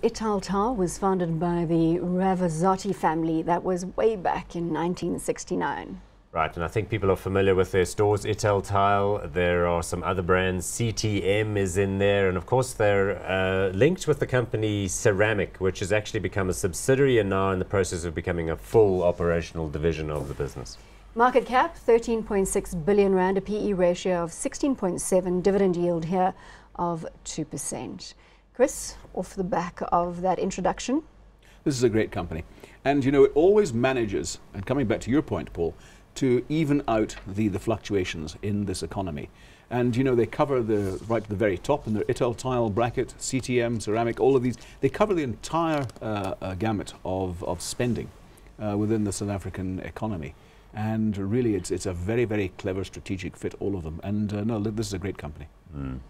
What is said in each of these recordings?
Italtile was founded by the Ravazzotti family. That was way back in 1969. Right, and I think people are familiar with their stores, Italtile. There are some other brands, CTM is in there, and of course they're linked with the company Ceramic, which has actually become a subsidiary and now in the process of becoming a full operational division of the business. Market cap, 13.6 billion rand, a PE ratio of 16.7, dividend yield here of 2%. Chris, off the back of that introduction. This is a great company. And, you know, it always manages, and coming back to your point, Paul, to even out the fluctuations in this economy. And, you know, they cover the right to the very top in their Italtile bracket, CTM, Ceramic, all of these. They cover the entire gamut of spending within the South African economy. And really, it's a very, very clever strategic fit, all of them. And, no, this is a great company. Mm.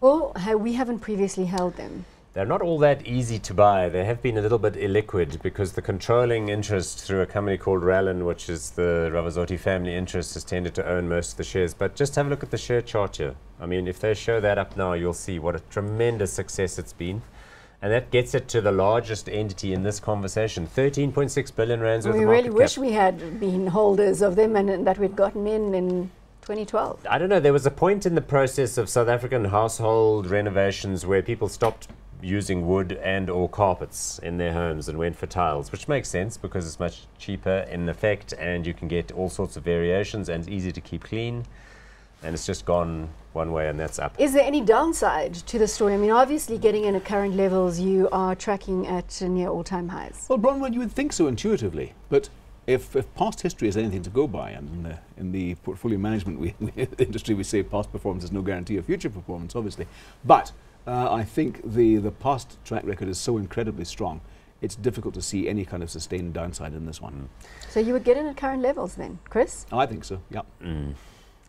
Well, we haven't previously held them. They're not all that easy to buy. They have been a little bit illiquid because the controlling interest through a company called Rallan, which is the Ravazzotti family interest, has tended to own most of the shares. But just have a look at the share chart here. I mean, if they show that up now, you'll see what a tremendous success it's been. And that gets it to the largest entity in this conversation, 13.6 billion rands worth of market cap. We really wish we had been holders of them and that we'd gotten in 2012. I don't know, there was a point in the process of South African household renovations where people stopped using wood and or carpets in their homes and went for tiles, which makes sense because it's much cheaper in effect and you can get all sorts of variations and it's easy to keep clean. And it's just gone one way and that's up. Is there any downside to the story? I mean, obviously getting in at current levels, you are tracking at near all-time highs. Well, Bronwyn, you would think so intuitively, but if past history is anything to go by, and in the portfolio management industry we say past performance is no guarantee of future performance, obviously. But I think the past track record is so incredibly strong, it's difficult to see any kind of sustained downside in this one. Mm. So you would get in at current levels then, Chris? I think so, yeah. Mm.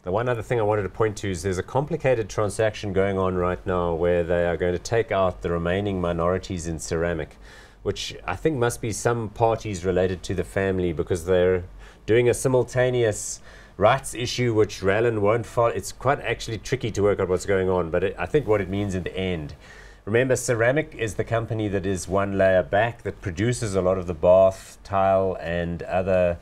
The one other thing I wanted to point to is there's a complicated transaction going on right now where they are going to take out the remaining minorities in Ceramic, which I think must be some parties related to the family because they're doing a simultaneous rights issue which Rallan won't follow. It's quite actually tricky to work out what's going on, but I think what it means in the end. Remember, Ceramic is the company that is one layer back that produces a lot of the bath, tile and other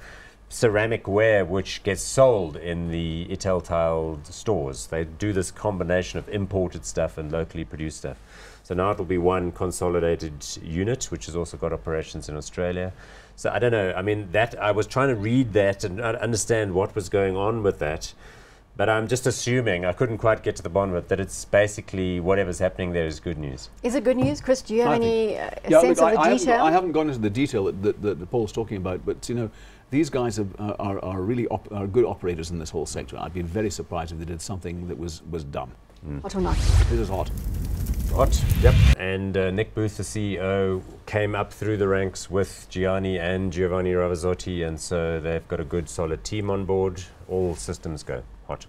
ceramic ware which gets sold in the Italtile stores. They do this combination of imported stuff and locally produced stuff. So now it'll be one consolidated unit which has also got operations in Australia. So I don't know, I mean that I was trying to read that and understand what was going on with that. But I'm just assuming, I couldn't quite get to the bottom of it, that it's basically whatever's happening there is good news. Is it good news? Chris, do you have any sense of the detail? I haven't gone into the detail that Paul's talking about, but you know, these guys are really good operators in this whole sector. I'd be very surprised if they did something that was dumb. Mm. Hot or not? It is hot. Hot, yep. And Nick Booth, the CEO, came up through the ranks with Gianni and Giovanni Ravazzotti, and so they've got a good solid team on board. All systems go. Hot.